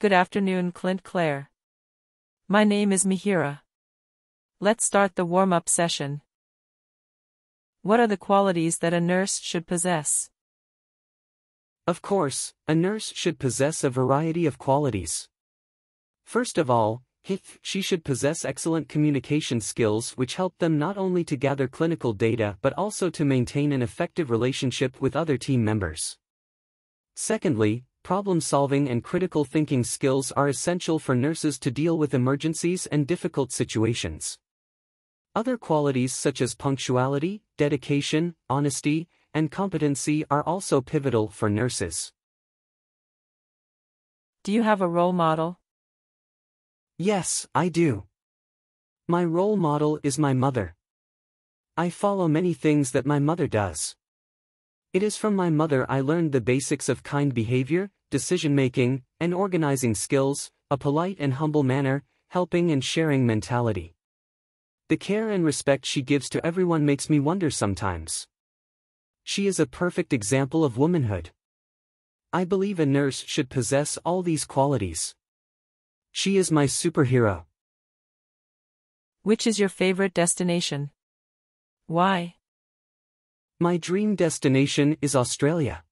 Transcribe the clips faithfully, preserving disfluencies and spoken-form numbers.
Good afternoon, Clint Claire. My name is Mihira. Let's start the warm-up session. What are the qualities that a nurse should possess? Of course, a nurse should possess a variety of qualities. First of all, she should possess excellent communication skills which help them not only to gather clinical data but also to maintain an effective relationship with other team members. Secondly, problem-solving and critical thinking skills are essential for nurses to deal with emergencies and difficult situations. Other qualities such as punctuality, dedication, honesty, and competency are also pivotal for nurses. Do you have a role model? Yes, I do. My role model is my mother. I follow many things that my mother does. It is from my mother I learned the basics of kind behavior, decision-making, and organizing skills, a polite and humble manner, helping and sharing mentality. The care and respect she gives to everyone makes me wonder sometimes. She is a perfect example of womanhood. I believe a nurse should possess all these qualities. She is my superhero. Which is your favorite destination? Why? My dream destination is Australia.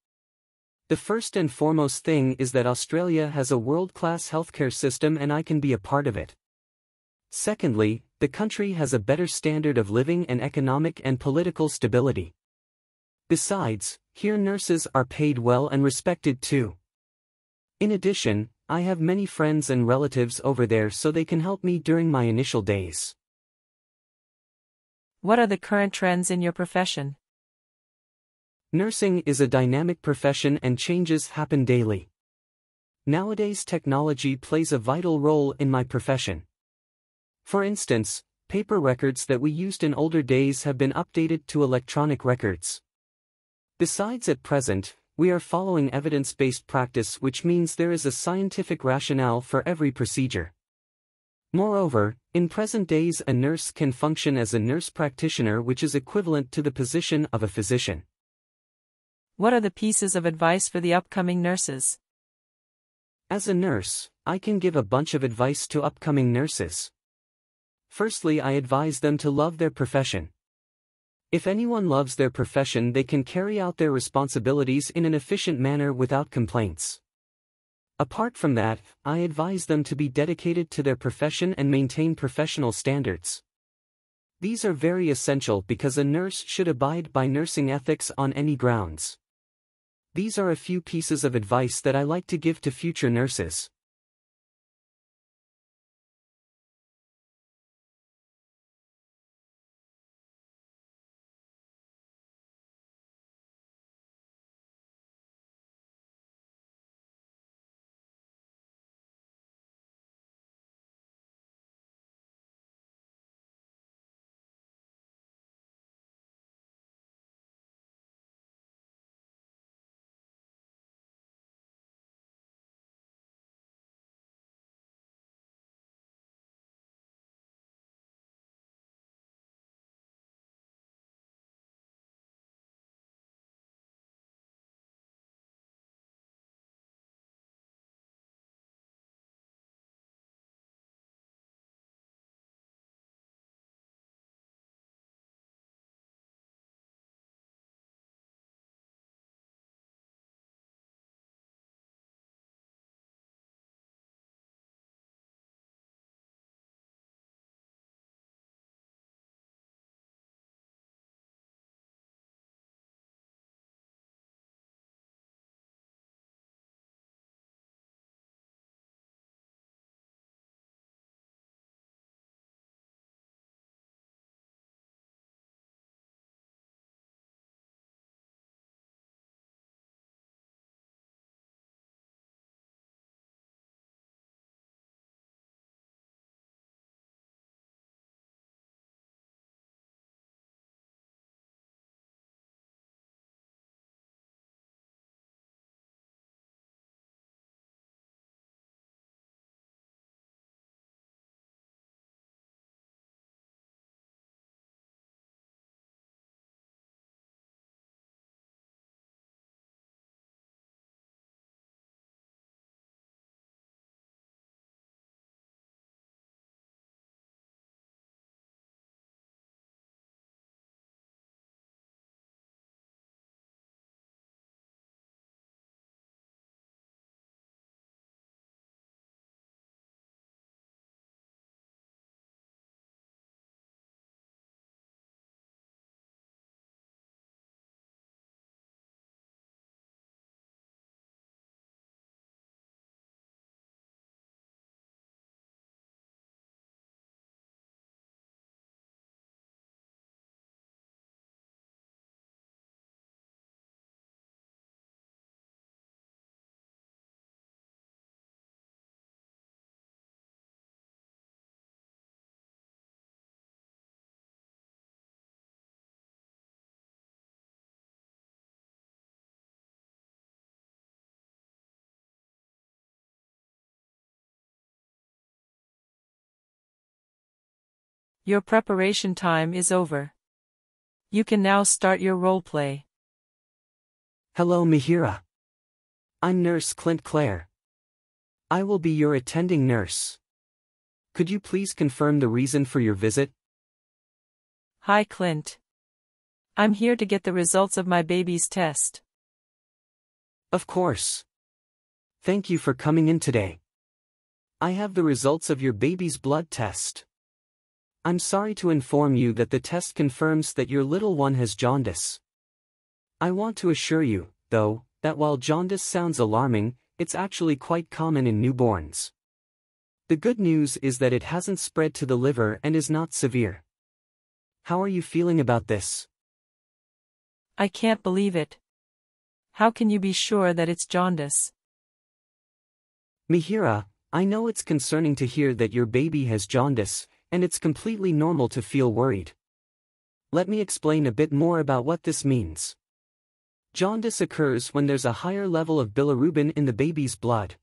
The first and foremost thing is that Australia has a world-class healthcare system and I can be a part of it. Secondly, the country has a better standard of living and economic and political stability. Besides, here nurses are paid well and respected too. In addition, I have many friends and relatives over there so they can help me during my initial days. What are the current trends in your profession? Nursing is a dynamic profession and changes happen daily. Nowadays, technology plays a vital role in my profession. For instance, paper records that we used in older days have been updated to electronic records. Besides, at present, we are following evidence-based practice, which means there is a scientific rationale for every procedure. Moreover, in present days a nurse can function as a nurse practitioner, which is equivalent to the position of a physician. What are the pieces of advice for the upcoming nurses? As a nurse, I can give a bunch of advice to upcoming nurses. Firstly, I advise them to love their profession. If anyone loves their profession, they can carry out their responsibilities in an efficient manner without complaints. Apart from that, I advise them to be dedicated to their profession and maintain professional standards. These are very essential because a nurse should abide by nursing ethics on any grounds. These are a few pieces of advice that I like to give to future nurses. Your preparation time is over. You can now start your roleplay. Hello Mihira. I'm Nurse Clint Claire. I will be your attending nurse. Could you please confirm the reason for your visit? Hi Clint. I'm here to get the results of my baby's test. Of course. Thank you for coming in today. I have the results of your baby's blood test. I'm sorry to inform you that the test confirms that your little one has jaundice. I want to assure you, though, that while jaundice sounds alarming, it's actually quite common in newborns. The good news is that it hasn't spread to the liver and is not severe. How are you feeling about this? I can't believe it. How can you be sure that it's jaundice? Mihira, I know it's concerning to hear that your baby has jaundice, and it's completely normal to feel worried. Let me explain a bit more about what this means. Jaundice occurs when there's a higher level of bilirubin in the baby's blood.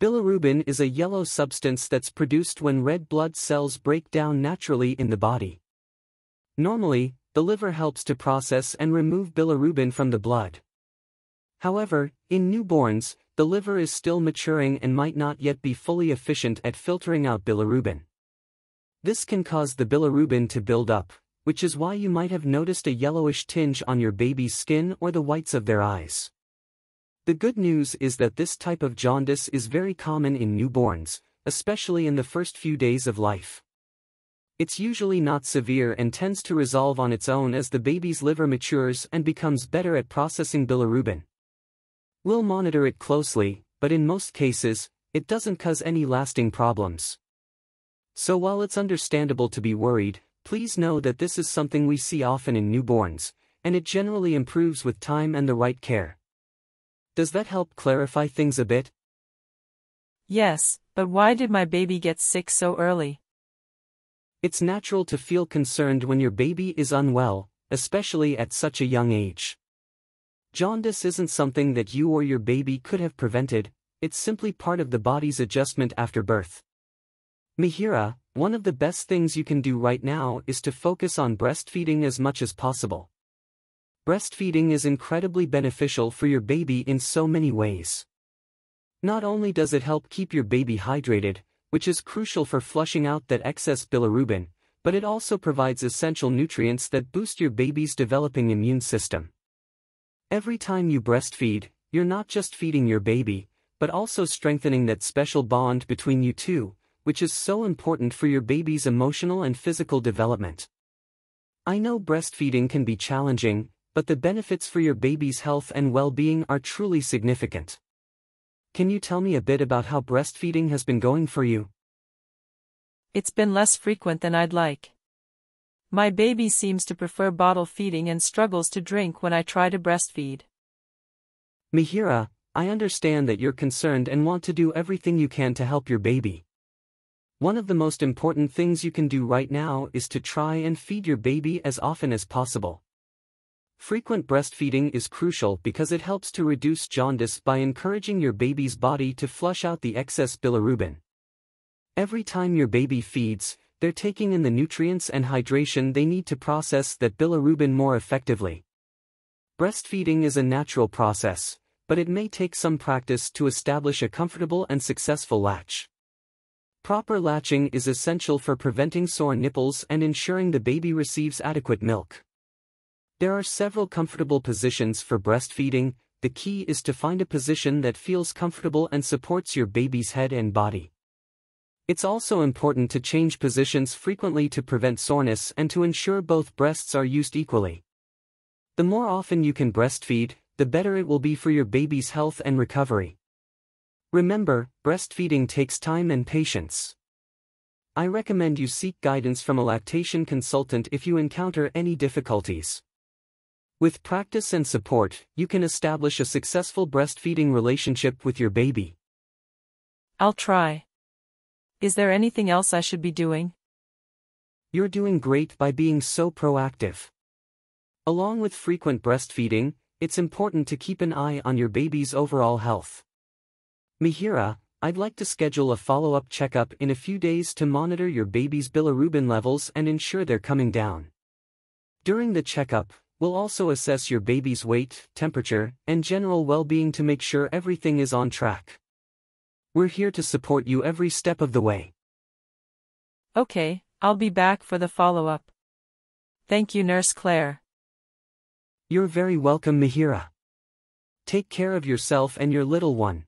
Bilirubin is a yellow substance that's produced when red blood cells break down naturally in the body. Normally, the liver helps to process and remove bilirubin from the blood. However, in newborns, the liver is still maturing and might not yet be fully efficient at filtering out bilirubin. This can cause the bilirubin to build up, which is why you might have noticed a yellowish tinge on your baby's skin or the whites of their eyes. The good news is that this type of jaundice is very common in newborns, especially in the first few days of life. It's usually not severe and tends to resolve on its own as the baby's liver matures and becomes better at processing bilirubin. We'll monitor it closely, but in most cases, it doesn't cause any lasting problems. So while it's understandable to be worried, please know that this is something we see often in newborns, and it generally improves with time and the right care. Does that help clarify things a bit? Yes, but why did my baby get sick so early? It's natural to feel concerned when your baby is unwell, especially at such a young age. Jaundice isn't something that you or your baby could have prevented, it's simply part of the body's adjustment after birth. Mihira, one of the best things you can do right now is to focus on breastfeeding as much as possible. Breastfeeding is incredibly beneficial for your baby in so many ways. Not only does it help keep your baby hydrated, which is crucial for flushing out that excess bilirubin, but it also provides essential nutrients that boost your baby's developing immune system. Every time you breastfeed, you're not just feeding your baby, but also strengthening that special bond between you two, which is so important for your baby's emotional and physical development. I know breastfeeding can be challenging, but the benefits for your baby's health and well-being are truly significant. Can you tell me a bit about how breastfeeding has been going for you? It's been less frequent than I'd like. My baby seems to prefer bottle feeding and struggles to drink when I try to breastfeed. Mihira, I understand that you're concerned and want to do everything you can to help your baby. One of the most important things you can do right now is to try and feed your baby as often as possible. Frequent breastfeeding is crucial because it helps to reduce jaundice by encouraging your baby's body to flush out the excess bilirubin. Every time your baby feeds, they're taking in the nutrients and hydration they need to process that bilirubin more effectively. Breastfeeding is a natural process, but it may take some practice to establish a comfortable and successful latch. Proper latching is essential for preventing sore nipples and ensuring the baby receives adequate milk. There are several comfortable positions for breastfeeding. The key is to find a position that feels comfortable and supports your baby's head and body. It's also important to change positions frequently to prevent soreness and to ensure both breasts are used equally. The more often you can breastfeed, the better it will be for your baby's health and recovery. Remember, breastfeeding takes time and patience. I recommend you seek guidance from a lactation consultant if you encounter any difficulties. With practice and support, you can establish a successful breastfeeding relationship with your baby. I'll try. Is there anything else I should be doing? You're doing great by being so proactive. Along with frequent breastfeeding, it's important to keep an eye on your baby's overall health. Mihira, I'd like to schedule a follow-up checkup in a few days to monitor your baby's bilirubin levels and ensure they're coming down. During the checkup, we'll also assess your baby's weight, temperature, and general well-being to make sure everything is on track. We're here to support you every step of the way. Okay, I'll be back for the follow-up. Thank you, Nurse Claire. You're very welcome, Mihira. Take care of yourself and your little one.